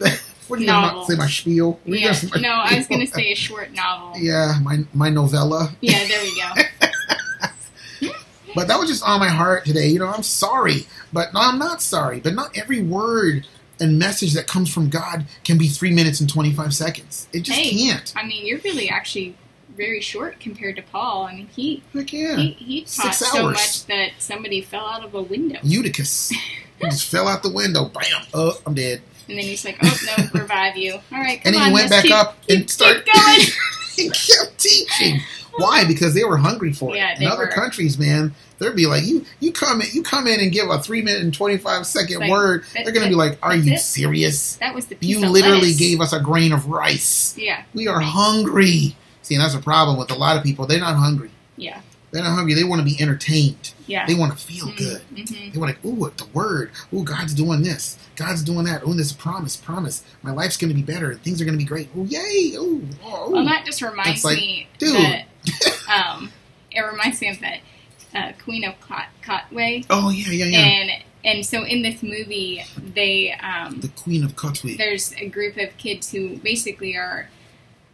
what do you novel. Say my spiel? Yeah. My no, I was going to say a short novel. Yeah, my my novella. Yeah, there we go. But that was just on my heart today. You know, I'm sorry, but no, I'm not sorry. But not every word and message that comes from God can be three minutes and twenty-five seconds. It just hey, can't. I mean, you're really actually very short compared to Paul. I mean, he yeah. he, he taught so much that somebody fell out of a window. Eutychus. He just fell out the window. Bam. Oh, I'm dead. And then he's like, oh, no, revive you. All right, come And then on, he went back keep, up keep, and started going. He kept teaching. Why? Because they were hungry for yeah, it. In other were. countries, man, they'd be like, you you come in, you come in and give a three minute and twenty five second like, word. That, They're gonna that, be like, are you it? serious? That was the piece You of literally lettuce. gave us a grain of rice. Yeah, we are hungry. See, and that's a problem with a lot of people. They're not hungry. Yeah, they're not hungry. They want to be entertained. Yeah, they want to feel mm-hmm. good. Mm-hmm. They want to, ooh, the word. Ooh, God's doing this. God's doing that. Oh, this promise, promise. My life's gonna be better. Things are gonna be great. Ooh, yay! Ooh, oh, ooh. Well, that just reminds like, me, dude. That um, it reminds me of that uh, Queen of Katwe. Oh yeah, yeah, yeah. And And so in this movie, they... Um, the Queen of Katwe. There's a group of kids who basically are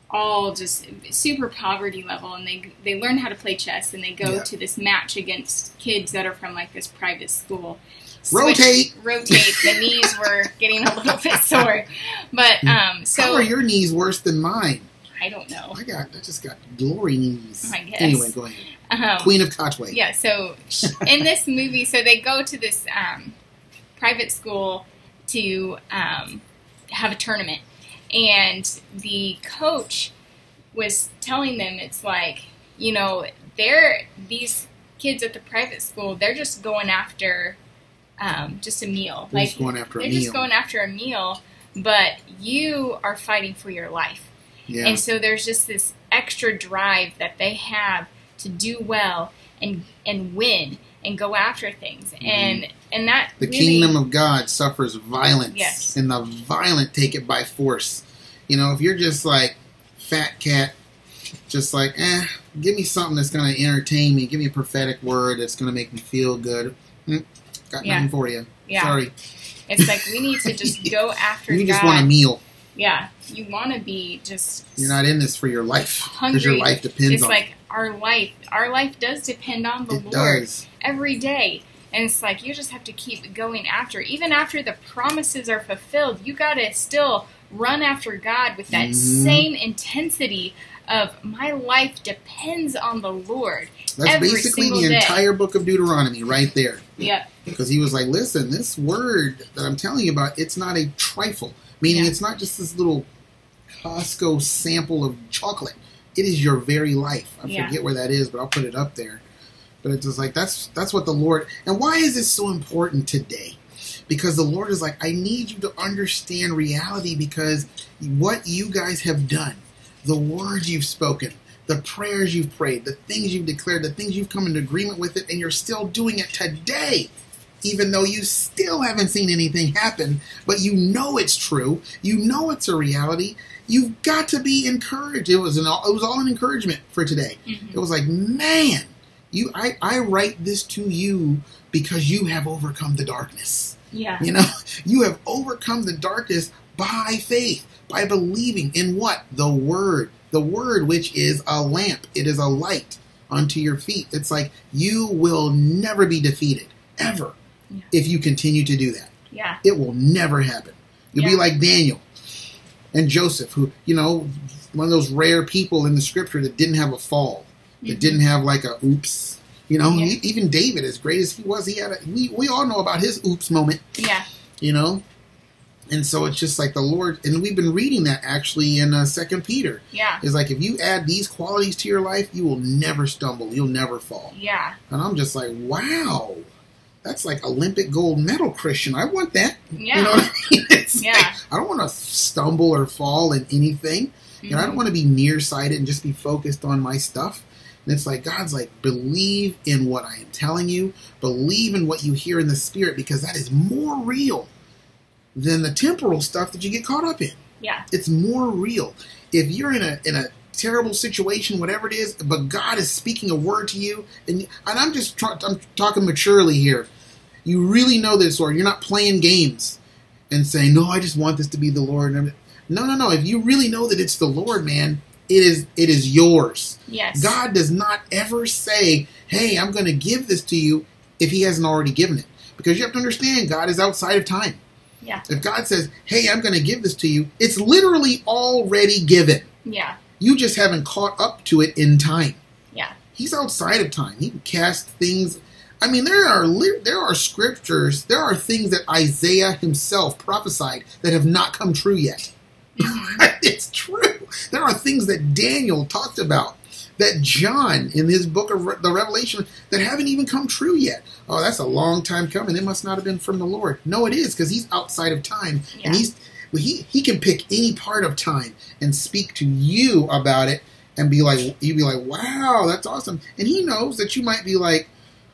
all just super poverty level, and they they learn how to play chess, and they go yeah. to this match against kids that are from like this private school. Switch, rotate! Rotate. The knees were getting a little bit sore. But, um, so... How are your knees worse than mine? I don't know. I got, I just got glory knees. I guess. Anyway, go ahead. Um, Queen of Katwe. Yeah, so in this movie, so they go to this um, private school to um, have a tournament. And the coach was telling them, it's like, you know, they're, these kids at the private school, they're just going after um, just a meal. They're like, just going after a meal. They're just going after a meal, but you are fighting for your life. Yeah. And so there's just this extra drive that they have to do well and and win and go after things. Mm-hmm. And and that the really, kingdom of God suffers violence. Yes. And the violent take it by force. You know, if you're just like fat cat, just like, eh, give me something that's going to entertain me. Give me a prophetic word that's going to make me feel good. Mm, got yeah. nothing for you. Yeah. Sorry. It's like we need to just go after you God. You just want a meal. Yeah, you want to be just... You're not in this for your life, because your life depends it's on it. It's like our life. Our life does depend on the it Lord does. every day. And it's like you just have to keep going after. Even after the promises are fulfilled, you got to still run after God with that mm. same intensity of my life depends on the Lord. That's every basically the day. entire book of Deuteronomy right there. Yeah. Because he was like, listen, this word that I'm telling you about, it's not a trifle. Meaning yeah. it's not just this little Costco sample of chocolate. It is your very life. I yeah. forget where that is, but I'll put it up there. But it's just like, that's that's what the Lord... And why is this so important today? Because the Lord is like, I need you to understand reality, because what you guys have done, the words you've spoken, the prayers you've prayed, the things you've declared, the things you've come into agreement with it, and you're still doing it today. Even though you still haven't seen anything happen, but you know it's true, you know it's a reality, you've got to be encouraged. It was an all, it was all an encouragement for today. Mm-hmm. It was like, man, you, I, I write this to you because you have overcome the darkness. Yeah. You know, you have overcome the darkness by faith, by believing in what? The Word. The Word, which is a lamp. It is a light unto your feet. It's like, you will never be defeated, ever. Yeah. If you continue to do that, yeah. it will never happen. You'll yeah. be like Daniel and Joseph, who, you know, one of those rare people in the scripture that didn't have a fall, mm-hmm. that didn't have like a oops. You know, yeah. even David, as great as he was, he had a, we, we all know about his oops moment. Yeah. You know? And so it's just like the Lord, and we've been reading that actually in uh, Second Peter. Yeah. It's like, if you add these qualities to your life, you will never stumble. You'll never fall. Yeah. And I'm just like, wow. That's like Olympic gold medal Christian. I want that. Yeah. You know what I mean? It's yeah. like, I don't want to stumble or fall in anything. Mm-hmm. And I don't want to be nearsighted and just be focused on my stuff. And it's like, God's like, believe in what I am telling you. Believe in what you hear in the spirit, because that is more real than the temporal stuff that you get caught up in. Yeah. It's more real. If you're in a in a terrible situation, whatever it is, but God is speaking a word to you, and, and I'm just tra I'm talking maturely here. You really know this, or you're not playing games and saying, no, I just want this to be the Lord. No, no, no. If you really know that it's the Lord, man, it is it is yours. Yes. God does not ever say, hey, I'm going to give this to you, if he hasn't already given it. Because you have to understand, God is outside of time. Yeah. If God says, hey, I'm going to give this to you, it's literally already given. Yeah. You just haven't caught up to it in time. Yeah. He's outside of time. He can cast things. I mean, there are there are scriptures, there are things that Isaiah himself prophesied that have not come true yet. It's true. There are things that Daniel talked about, that John in his book of Re the Revelation, that haven't even come true yet. Oh, that's a long time coming. It must not have been from the Lord. No, it is, because he's outside of time. Yeah. And he's... He, he can pick any part of time and speak to you about it, and be like, you'd be like, wow, that's awesome. And he knows that you might be like,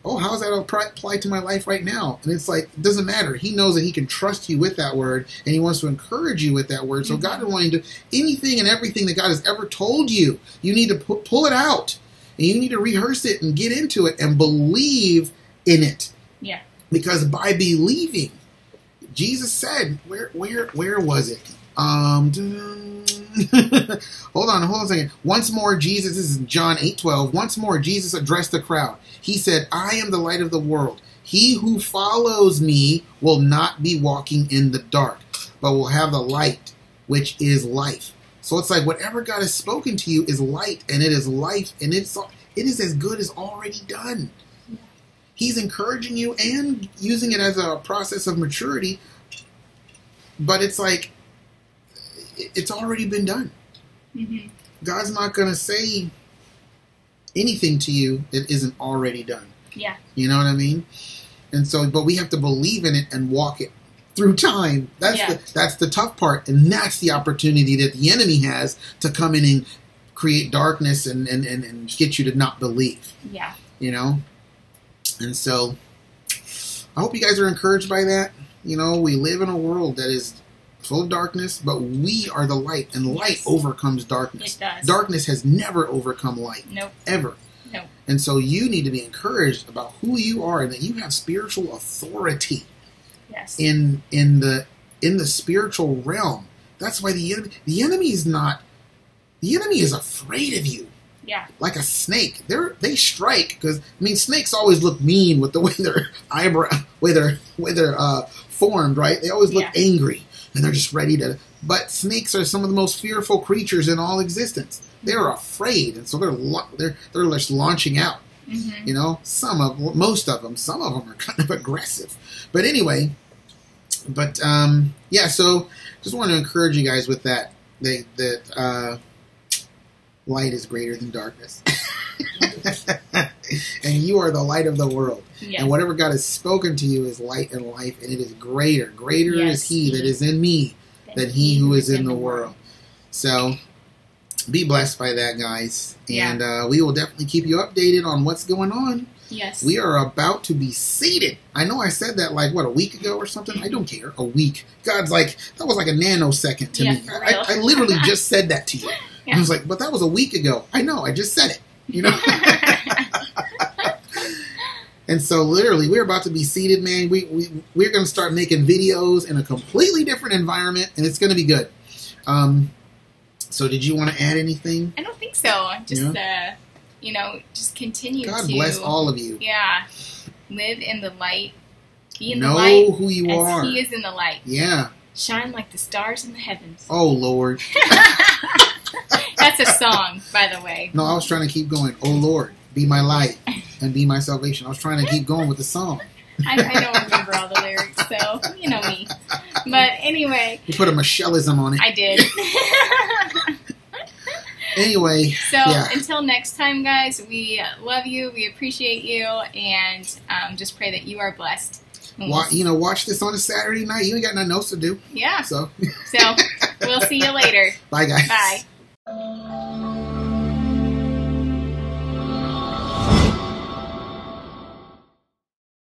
oh, how's that apply to my life right now? And it's like, it doesn't matter. He knows that he can trust you with that word, and he wants to encourage you with that word. Mm-hmm. So God is wanting to, anything and everything that God has ever told you, you need to pu- pull it out, and you need to rehearse it and get into it and believe in it. Yeah. Because by believing, Jesus said, where where where was it? Um, hold on, hold on a second. Once more, Jesus, this is John eight twelve. Once more, Jesus addressed the crowd. He said, I am the light of the world. He who follows me will not be walking in the dark, but will have the light, which is life. So it's like whatever God has spoken to you is light, and it is life, and it's it is as good as already done. He's encouraging you and using it as a process of maturity, but it's like it's already been done. Mm-hmm. God's not going to say anything to you that isn't already done. Yeah. You know what I mean? And so, but we have to believe in it and walk it through time. That's, yeah. the, that's the tough part, and that's the opportunity that the enemy has to come in and create darkness and, and, and, and get you to not believe. Yeah. You know? And so, I hope you guys are encouraged by that. You know, we live in a world that is full of darkness, but we are the light, and light yes. overcomes darkness. It does. Darkness has never overcome light. Nope. Ever. Nope. And so, you need to be encouraged about who you are and that you have spiritual authority. Yes. In in the in the spiritual realm. That's why the enemy, the enemy is not the enemy is afraid of you. Yeah. Like a snake. They're, they strike because, I mean, snakes always look mean with the way their eyebrow, way they're, way they're uh, formed, right? They always look yeah. angry and they're just ready to. But snakes are some of the most fearful creatures in all existence. They're afraid, and so they're they're they're just launching out. Mm-hmm. You know, some of most of them, some of them are kind of aggressive. But anyway, but um, yeah. So just want to encourage you guys with that. They that. Uh, Light is greater than darkness. And you are the light of the world. Yes. And whatever God has spoken to you is light and life, and it is greater. Greater yes. is he that is in me than he who is in the world. So be blessed by that, guys. Yeah. And uh, we will definitely keep you updated on what's going on. Yes. We are about to be seated. I know I said that like, what, a week ago or something? I don't care. A week. God's like, that was like a nanosecond to yeah, me. I, I literally just said that to you. Yeah. I was like, but that was a week ago. I know, I just said it, you know? And so literally, we're about to be seated, man. We, we, we're going to start making videos in a completely different environment, and it's going to be good. Um, so did you want to add anything? I don't think so. I'm just, yeah. uh, you know, just continue God to. God bless all of you. Yeah. Live in the light. Be in know the light. Know who you as are. He is in the light. Yeah. Shine like the stars in the heavens. Oh, Lord. That's a song, by the way. No, I was trying to keep going. Oh, Lord, be my light and be my salvation. I was trying to keep going with the song. I, I don't remember all the lyrics, so you know me. But anyway. You put a Michelleism on it. I did. Anyway. So yeah. Until next time, guys, we love you. We appreciate you. And um, just pray that you are blessed. Watch, you know, watch this on a Saturday night. You ain't got nothing else to do. Yeah. So, so we'll see you later. Bye, guys. Bye.